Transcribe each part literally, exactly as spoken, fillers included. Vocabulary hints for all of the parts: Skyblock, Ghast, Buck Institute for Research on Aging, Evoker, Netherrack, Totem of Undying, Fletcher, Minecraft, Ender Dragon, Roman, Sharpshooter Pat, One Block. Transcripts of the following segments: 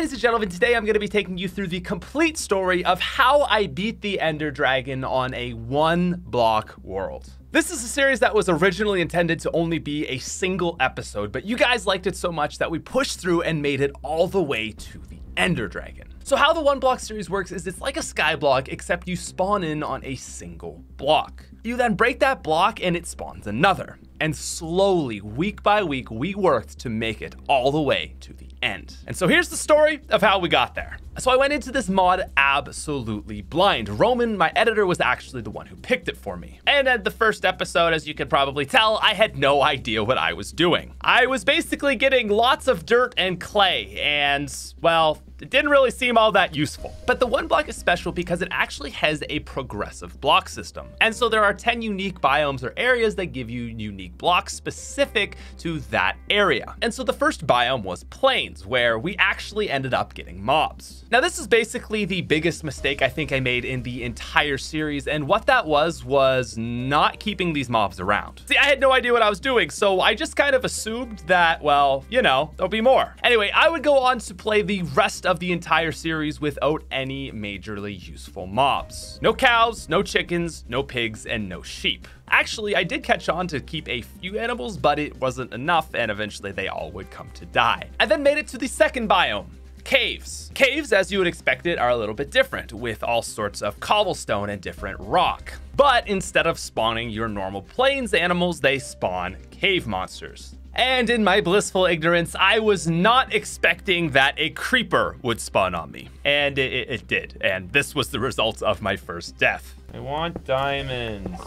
ladies and gentlemen, today I'm going to be taking you through the complete story of how I beat the Ender Dragon on a one-block world. This is a series that was originally intended to only be a single episode, but you guys liked it so much that we pushed through and made it all the way to the Ender Dragon. So how the one block series works is it's like a sky block, except you spawn in on a single block. You then break that block and it spawns another. And slowly, week by week, we worked to make it all the way to the end. And so here's the story of how we got there. So I went into this mod absolutely blind. Roman, my editor, was actually the one who picked it for me. And at the first episode, as you can probably tell, I had no idea what I was doing. I was basically getting lots of dirt and clay and, well, it didn't really seem all that useful. But the one block is special because it actually has a progressive block system. And so there are ten unique biomes or areas that give you unique blocks specific to that area. And so the first biome was plains, where we actually ended up getting mobs. Now this is basically the biggest mistake I think I made in the entire series. And what that was, was not keeping these mobs around. See, I had no idea what I was doing. So I just kind of assumed that, well, you know, there'll be more. Anyway, I would go on to play the rest of of the entire series without any majorly useful mobs. No cows, no chickens, no pigs, and no sheep. Actually, I did catch on to keep a few animals, but it wasn't enough, and eventually they all would come to die. I then made it to the second biome. Caves. Caves, as you would expect it, are a little bit different with all sorts of cobblestone and different rock. But instead of spawning your normal plains animals, they spawn cave monsters. And in my blissful ignorance, I was not expecting that a creeper would spawn on me. And it, it, it did. And this was the result of my first death. I want diamonds.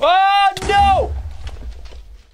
Oh, no!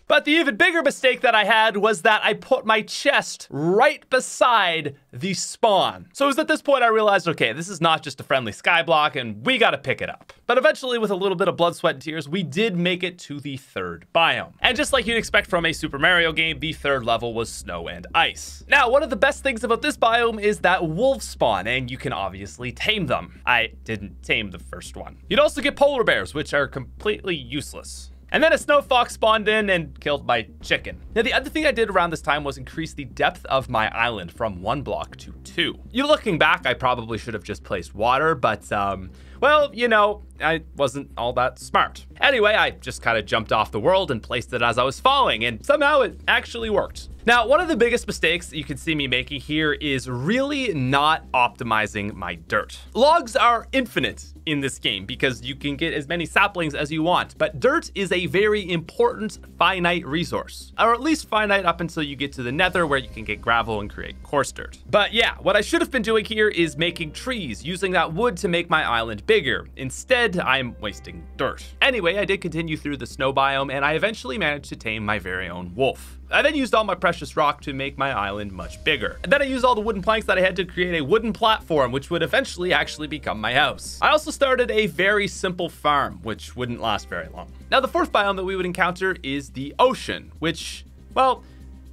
But the even bigger mistake that I had was that I put my chest right beside the spawn. So it was at this point I realized, okay, this is not just a friendly sky block and we gotta pick it up. But eventually with a little bit of blood, sweat, and tears, we did make it to the third biome. And just like you'd expect from a Super Mario game, the third level was snow and ice. Now, one of the best things about this biome is that wolves spawn and you can obviously tame them. I didn't tame the first one. You'd also get polar bears, which are completely useless. And then a snow fox spawned in and killed my chicken. Now, the other thing I did around this time was increase the depth of my island from one block to two. You looking back, I probably should have just placed water, but um, well, you know, I wasn't all that smart. Anyway, I just kind of jumped off the world and placed it as I was falling, and somehow it actually worked. Now, one of the biggest mistakes that you can see me making here is really not optimizing my dirt. Logs are infinite in this game because you can get as many saplings as you want, but dirt is a very important finite resource, or at least finite up until you get to the nether where you can get gravel and create coarse dirt. But yeah, what I should have been doing here is making trees, using that wood to make my island bigger. Instead, I'm wasting dirt. Anyway, I did continue through the snow biome and I eventually managed to tame my very own wolf. I then used all my precious rock to make my island much bigger. And then I used all the wooden planks that I had to create a wooden platform, which would eventually actually become my house. I also started a very simple farm, which wouldn't last very long. Now, the fourth biome that we would encounter is the ocean, which, well,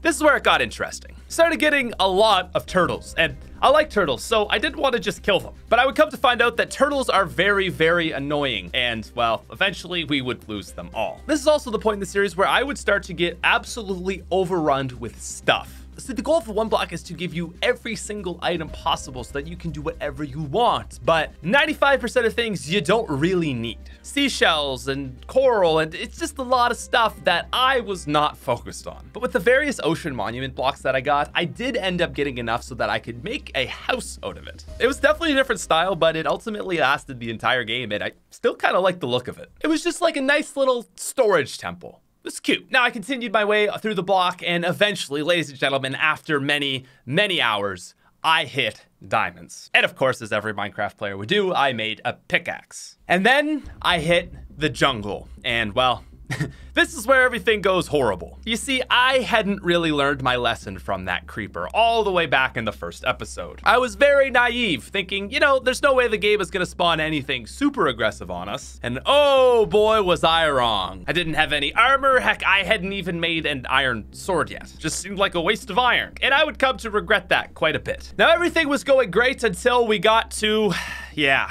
this is where it got interesting. Started getting a lot of turtles, and I like turtles, so I didn't want to just kill them. But I would come to find out that turtles are very, very annoying, and, well, eventually we would lose them all. This is also the point in the series where I would start to get absolutely overrun with stuff. So the goal for one block is to give you every single item possible so that you can do whatever you want, but ninety-five percent of things you don't really need. Seashells and coral, and it's just a lot of stuff that I was not focused on. But with the various ocean monument blocks that I got, I did end up getting enough so that I could make a house out of it. It was definitely a different style, but it ultimately lasted the entire game, and I still kind of liked the look of it. It was just like a nice little storage temple. It was cute. Now I continued my way through the block and eventually, ladies and gentlemen, after many, many hours, I hit diamonds. And of course, as every Minecraft player would do, I made a pickaxe. And then I hit the jungle and well, this is where everything goes horrible. You see, I hadn't really learned my lesson from that creeper all the way back in the first episode. I was very naive, thinking, you know, there's no way the game is gonna spawn anything super aggressive on us. And oh boy, was I wrong. I didn't have any armor. Heck, I hadn't even made an iron sword yet. Just seemed like a waste of iron. And I would come to regret that quite a bit. Now, everything was going great until we got to, yeah.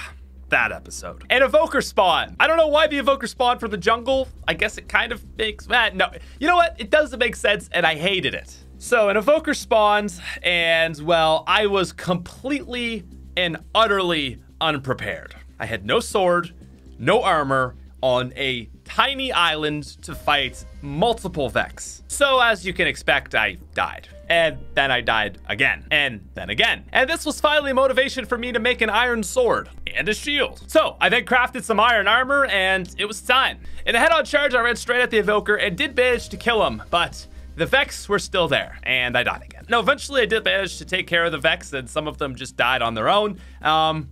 that episode. An evoker spawn. I don't know why the evoker spawned from the jungle. I guess it kind of makes, ah, no. You know what? It doesn't make sense and I hated it. So an evoker spawns, and well, I was completely and utterly unprepared. I had no sword, no armor, on a tiny island to fight multiple Vex. So as you can expect, I died. And then I died again, and then again. And this was finally motivation for me to make an iron sword and a shield. So I then crafted some iron armor, and it was time. In a head-on charge, I ran straight at the evoker and did manage to kill him, but the Vex were still there, and I died again. Now, eventually I did manage to take care of the Vex, and some of them just died on their own. Um,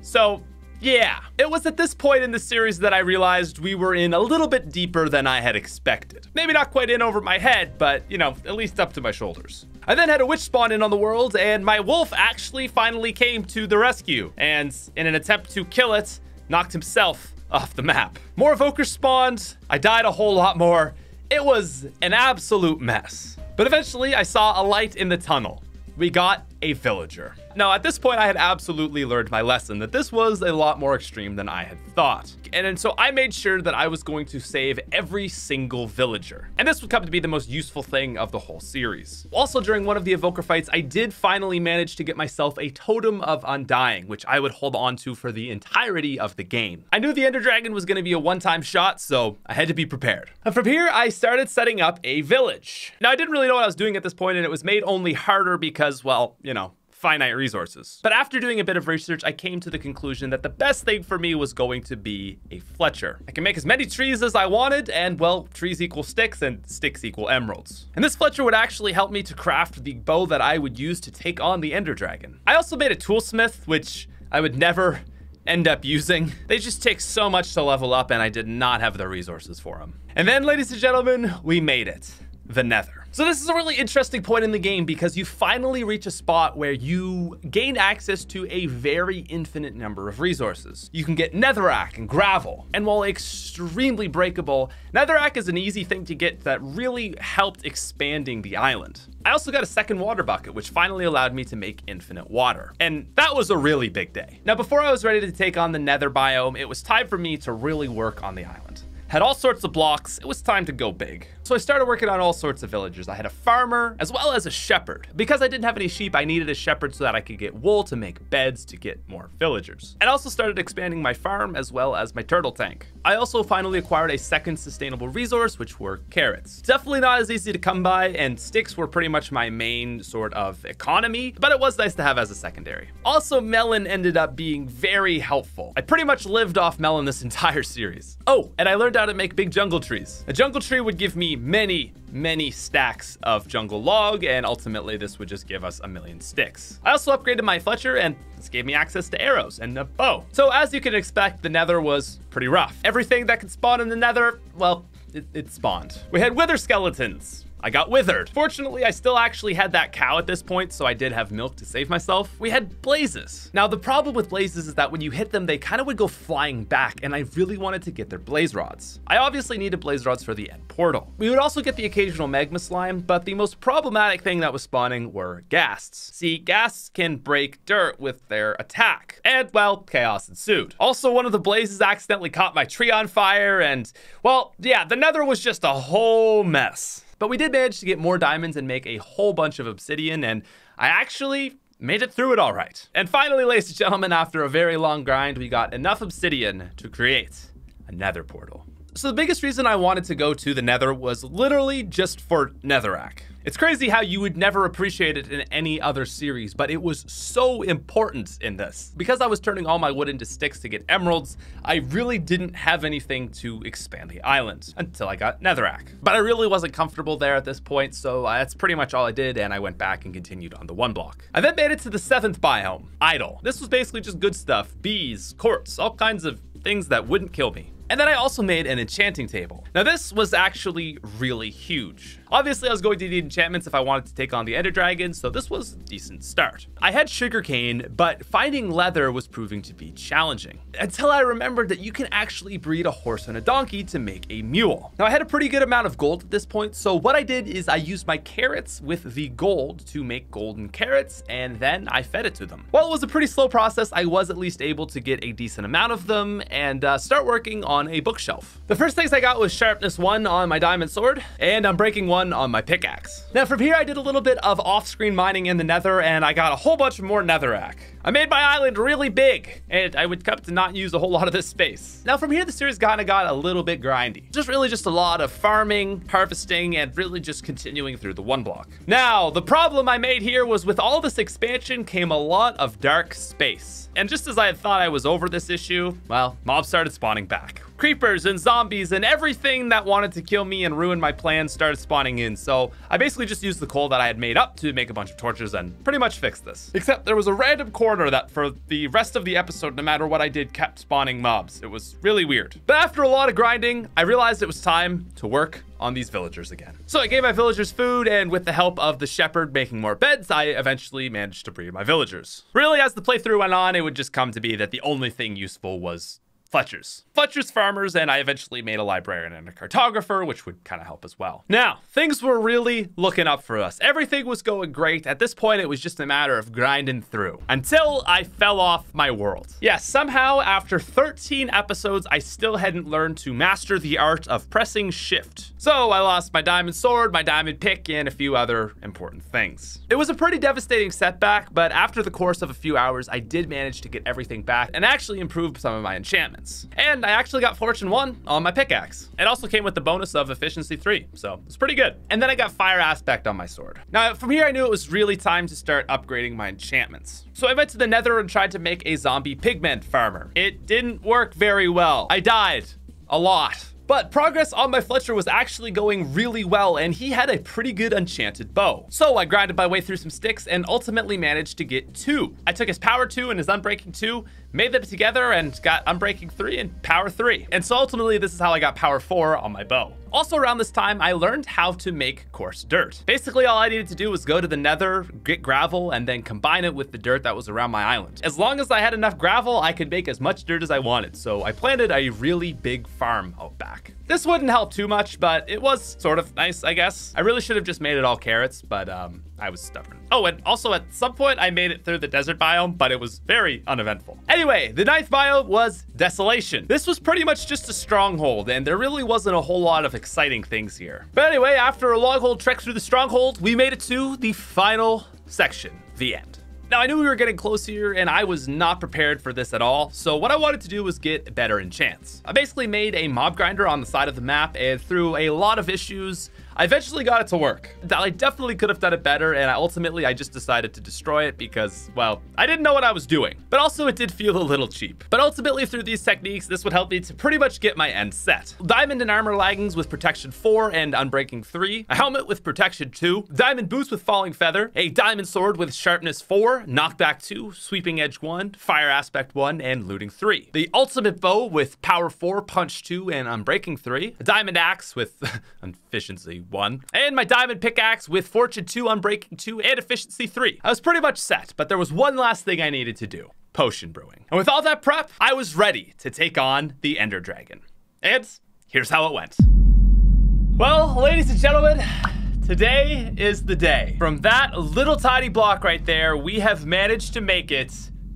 so yeah, it was at this point in the series that I realized we were in a little bit deeper than I had expected. Maybe not quite in over my head, but, you know, at least up to my shoulders. I then had a witch spawn in on the world, and my wolf actually finally came to the rescue, and in an attempt to kill it, knocked himself off the map. More evokers spawned, I died a whole lot more. It was an absolute mess. But eventually, I saw a light in the tunnel. We got a villager. Now, at this point, I had absolutely learned my lesson that this was a lot more extreme than I had thought. And, and so I made sure that I was going to save every single villager. And this would come to be the most useful thing of the whole series. Also, during one of the evoker fights, I did finally manage to get myself a Totem of Undying, which I would hold on to for the entirety of the game. I knew the Ender Dragon was going to be a one-time shot, so I had to be prepared. And from here, I started setting up a village. Now, I didn't really know what I was doing at this point, and it was made only harder because, well, you know, finite resources. But after doing a bit of research, I came to the conclusion that the best thing for me was going to be a Fletcher. I can make as many trees as I wanted, and well, trees equal sticks and sticks equal emeralds. And this Fletcher would actually help me to craft the bow that I would use to take on the Ender Dragon. I also made a toolsmith, which I would never end up using. They just take so much to level up, and I did not have the resources for them. And then, ladies and gentlemen, we made it. The Nether. So this is a really interesting point in the game because you finally reach a spot where you gain access to a very infinite number of resources. You can get netherrack and gravel, and while extremely breakable, netherrack is an easy thing to get that really helped expanding the island. I also got a second water bucket, which finally allowed me to make infinite water. And that was a really big day. Now, before I was ready to take on the Nether biome, it was time for me to really work on the island. Had all sorts of blocks, it was time to go big. So I started working on all sorts of villagers. I had a farmer as well as a shepherd. Because I didn't have any sheep, I needed a shepherd so that I could get wool to make beds to get more villagers. And I also started expanding my farm as well as my turtle tank. I also finally acquired a second sustainable resource, which were carrots. Definitely not as easy to come by, and sticks were pretty much my main sort of economy, but it was nice to have as a secondary. Also, melon ended up being very helpful. I pretty much lived off melon this entire series. Oh, and I learned how to make big jungle trees. A jungle tree would give me many, many stacks of jungle log, and ultimately this would just give us a million sticks. I also upgraded my Fletcher, and this gave me access to arrows and a bow. So as you can expect, the Nether was pretty rough. Everything that could spawn in the Nether, well, it, it spawned. We had wither skeletons. I got withered. Fortunately, I still actually had that cow at this point, so I did have milk to save myself. We had blazes. Now, the problem with blazes is that when you hit them, they kind of would go flying back, and I really wanted to get their blaze rods. I obviously needed blaze rods for the end portal. We would also get the occasional magma slime, but the most problematic thing that was spawning were ghasts. See, ghasts can break dirt with their attack, and, well, chaos ensued. Also, one of the blazes accidentally caught my tree on fire, and, well, yeah, the Nether was just a whole mess. But we did manage to get more diamonds and make a whole bunch of obsidian, and I actually made it through it all right. And finally, ladies and gentlemen, after a very long grind, we got enough obsidian to create a Nether portal. So the biggest reason I wanted to go to the Nether was literally just for netherrack. It's crazy how you would never appreciate it in any other series, but it was so important in this. Because I was turning all my wood into sticks to get emeralds, I really didn't have anything to expand the island until I got netherrack. But I really wasn't comfortable there at this point, so that's pretty much all I did, and I went back and continued on the one block. I then made it to the seventh biome, Idle. This was basically just good stuff, bees, quartz, all kinds of things that wouldn't kill me. And then I also made an enchanting table. Now this was actually really huge. Obviously I was going to need enchantments if I wanted to take on the Ender Dragon, so this was a decent start. I had sugarcane, but finding leather was proving to be challenging. Until I remembered that you can actually breed a horse and a donkey to make a mule. Now I had a pretty good amount of gold at this point, so what I did is I used my carrots with the gold to make golden carrots, and then I fed it to them. While it was a pretty slow process, I was at least able to get a decent amount of them and uh, start working on on a bookshelf. The first things I got was sharpness one on my diamond sword, and I'm breaking one on my pickaxe. Now from here, I did a little bit of off-screen mining in the nether, and I got a whole bunch more netherrack. I made my island really big, and I would come to not use a whole lot of this space. Now from here, the series kind of got a little bit grindy. Just really just a lot of farming, harvesting, and really just continuing through the one block. Now, the problem I made here was with all this expansion came a lot of dark space. And just as I had thought I was over this issue, well, mobs started spawning back. Creepers and zombies and everything that wanted to kill me and ruin my plans started spawning in. So I basically just used the coal that I had made up to make a bunch of torches and pretty much fixed this. Except there was a random corner that for the rest of the episode, no matter what I did, kept spawning mobs. It was really weird. But after a lot of grinding, I realized it was time to work on these villagers again. So I gave my villagers food, and with the help of the shepherd making more beds, I eventually managed to breed my villagers. Really, as the playthrough went on, it would just come to be that the only thing useful was Fletchers. Fletchers, farmers, and I eventually made a librarian and a cartographer, which would kind of help as well. Now, things were really looking up for us. Everything was going great. At this point, it was just a matter of grinding through until I fell off my world. Yes, yeah, somehow after thirteen episodes, I still hadn't learned to master the art of pressing shift. So I lost my diamond sword, my diamond pick, and a few other important things. It was a pretty devastating setback, but after the course of a few hours, I did manage to get everything back and actually improved some of my enchantments. And I actually got fortune one on my pickaxe. It also came with the bonus of efficiency three, so it's pretty good. And then I got fire aspect on my sword. Now from here, I knew it was really time to start upgrading my enchantments. So I went to the nether and tried to make a zombie pigment farmer. It didn't work very well. I died a lot. But progress on my Fletcher was actually going really well, and he had a pretty good enchanted bow. So I grinded my way through some sticks and ultimately managed to get two. I took his power two and his unbreaking two, made them together, and got unbreaking three and power three. And so ultimately, this is how I got power four on my bow. Also around this time, I learned how to make coarse dirt. Basically, all I needed to do was go to the nether, get gravel, and then combine it with the dirt that was around my island. As long as I had enough gravel, I could make as much dirt as I wanted. So I planted a really big farm out back. This wouldn't help too much, but it was sort of nice, I guess. I really should have just made it all carrots, but um, I was stubborn. Oh, and also at some point I made it through the desert biome, but it was very uneventful. Anyway, the ninth biome was Desolation. This was pretty much just a stronghold, and there really wasn't a whole lot of exciting things here. But anyway, after a long old trek through the stronghold, we made it to the final section, the end. Now, I knew we were getting close here, and I was not prepared for this at all. So what I wanted to do was get better enchants. I basically made a mob grinder on the side of the map, and through a lot of issues, I eventually got it to work. I definitely could have done it better, and I ultimately I just decided to destroy it because, well, I didn't know what I was doing. But also it did feel a little cheap. But ultimately through these techniques, this would help me to pretty much get my end set. Diamond and armor leggings with protection four and unbreaking three, a helmet with protection two, diamond boots with falling feather, a diamond sword with sharpness four, knockback two, sweeping edge one, fire aspect one, and looting three. The ultimate bow with power four, punch two, and unbreaking three, a diamond axe with efficiency one, and my diamond pickaxe with fortune two, unbreaking two, and efficiency three. I was pretty much set, but there was one last thing I needed to do: potion brewing. And with all that prep, I was ready to take on the Ender Dragon. And here's how it went. Well, ladies and gentlemen, today is the day. From that little tiny block right there, we have managed to make it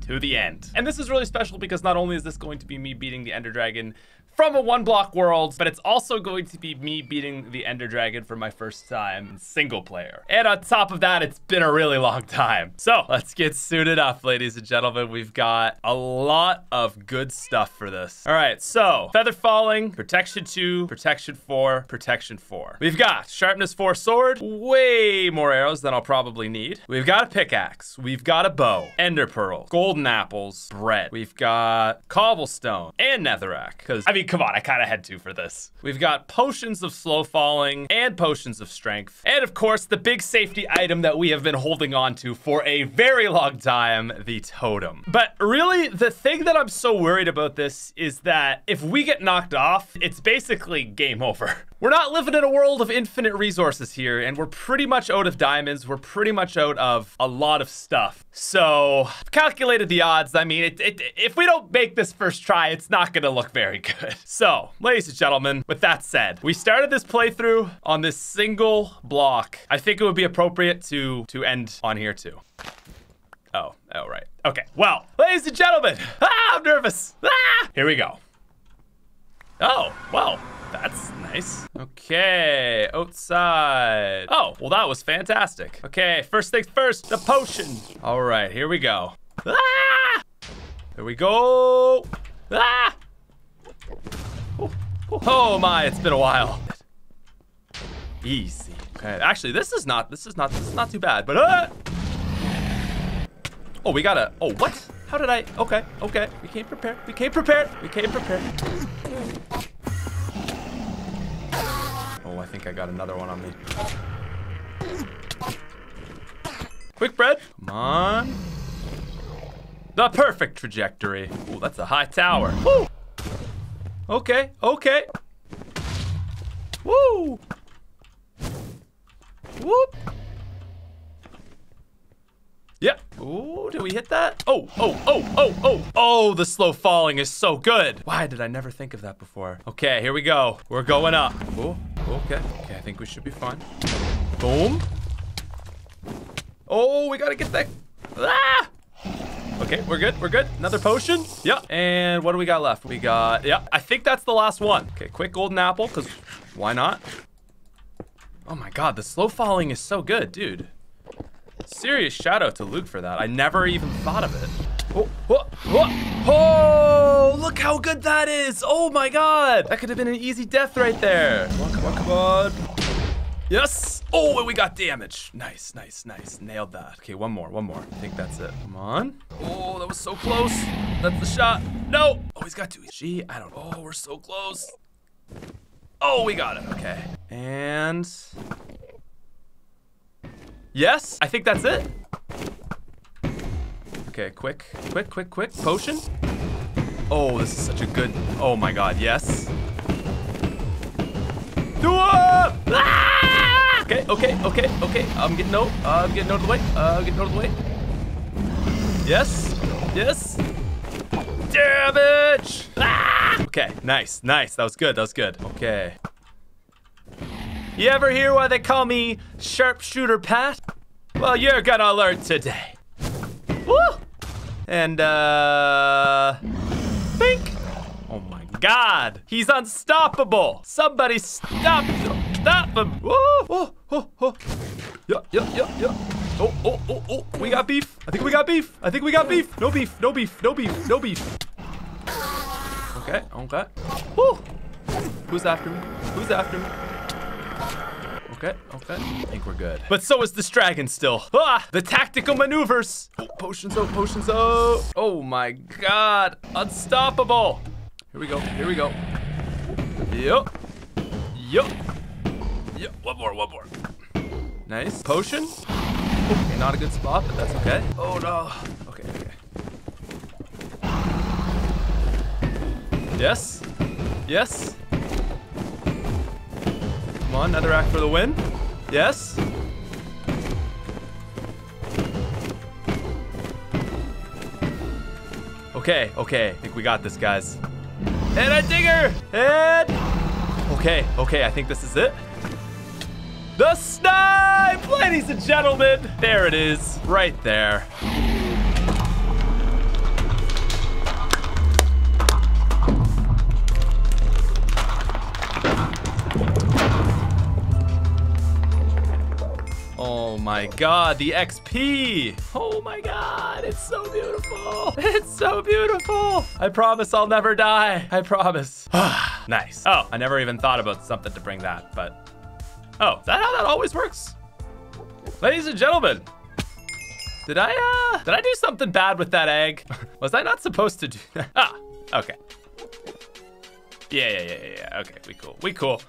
to the end. And this is really special because not only is this going to be me beating the Ender Dragon from a one block world, but it's also going to be me beating the Ender Dragon for my first time in single player. And on top of that, it's been a really long time. So let's get suited up, ladies and gentlemen. We've got a lot of good stuff for this. All right, so feather falling, protection two, protection four, protection four. We've got sharpness four sword, way more arrows than I'll probably need. We've got a pickaxe, we've got a bow, ender pearl, golden apples, bread. We've got cobblestone and netherrack, because I mean, come on, I kind of had to for this. We've got potions of slow falling and potions of strength. And of course, the big safety item that we have been holding on to for a very long time, the totem. But really, the thing that I'm so worried about this is that if we get knocked off, it's basically game over. We're not living in a world of infinite resources here, and we're pretty much out of diamonds. We're pretty much out of a lot of stuff. So I've calculated the odds. I mean, it, it, if we don't make this first try, it's not gonna look very good. So, ladies and gentlemen, with that said, we started this playthrough on this single block. I think it would be appropriate to, to end on here too. Oh, oh, right. Okay, well, ladies and gentlemen, ah, I'm nervous. Ah! Here we go. Oh, well, that's nice. Okay, outside. Oh, well, that was fantastic. Okay, first things first, the potion. All right, here we go. Ah! Here we go. Ah! Oh, oh, oh my, it's been a while. Easy. Okay, actually, this is not, this is not, this is not too bad, but, ah! Oh, we gotta, oh, what? How did I, okay, okay. We came prepared, we came prepared, we came prepared. Oh, I think I got another one on me. Quick, bread. Come on. The perfect trajectory. Oh, that's a high tower. Woo! Okay, okay. Woo! Whoop! Yep. Ooh, did we hit that? Oh, oh, oh, oh, oh. Oh, the slow falling is so good. Why did I never think of that before? Okay, here we go. We're going up. Ooh, okay. Okay, I think we should be fine. Boom. Oh, we gotta get that. Ah! Okay, we're good, we're good. Another potion. Yep. And what do we got left? We got, yep. I think that's the last one. Okay, quick golden apple, because why not? Oh my God, the slow falling is so good, dude. Serious shout out to Luke for that. I never even thought of it. Oh, oh, oh, oh, look how good that is. Oh my God. That could have been an easy death right there. Come on, come on, come on. Yes. Oh, and we got damage. Nice, nice, nice. Nailed that. Okay, one more, one more. I think that's it. Come on. Oh, that was so close. That's the shot. No. Oh, he's got two. Gee, I don't know. Oh, we're so close. Oh, we got it. Okay. And... yes, I think that's it. Okay, quick, quick, quick, quick. Potion. Oh, this is such a good, oh my God, yes. Ah! Okay, okay, okay, okay. I'm getting out, I'm getting out of the way, I'm getting out of the way. Yes, yes. Damage. Ah! Okay, nice, nice, that was good, that was good. Okay. You ever hear why they call me Sharpshooter Pat? Well, you're gonna learn today. Woo! And, uh... think! Oh my God! He's unstoppable! Somebody stop him! Stop him! Woo! Oh, oh, oh! Yup, yup, yup, yup! Oh, oh, oh, oh! We got beef! I think we got beef! I think we got beef! No beef, no beef, no beef, no beef! Okay, okay. Woo! Who's after me? Who's after me? Okay, okay. I think we're good. But so is this dragon still. Ah, the tactical maneuvers. Oh, potions out, potions out. Oh my God, unstoppable. Here we go, here we go. Yup, yup, yup. One more, one more. Nice, potion. Okay, not a good spot, but that's okay. Oh no, okay, okay. Yes, yes. Come on, another act for the win. Yes. Okay, okay. I think we got this, guys. And a digger! And... okay, okay. I think this is it. The snipe! Ladies and gentlemen, there it is. Right there. Oh my God, the X P. Oh my God, it's so beautiful. It's so beautiful. I promise I'll never die. I promise. Nice. Oh, I never even thought about something to bring that, but... oh, is that how that always works? Ladies and gentlemen, did I, uh, did I do something bad with that egg? Was I not supposed to do that? Ah, okay. Yeah, yeah, yeah, yeah, okay, we cool, we cool.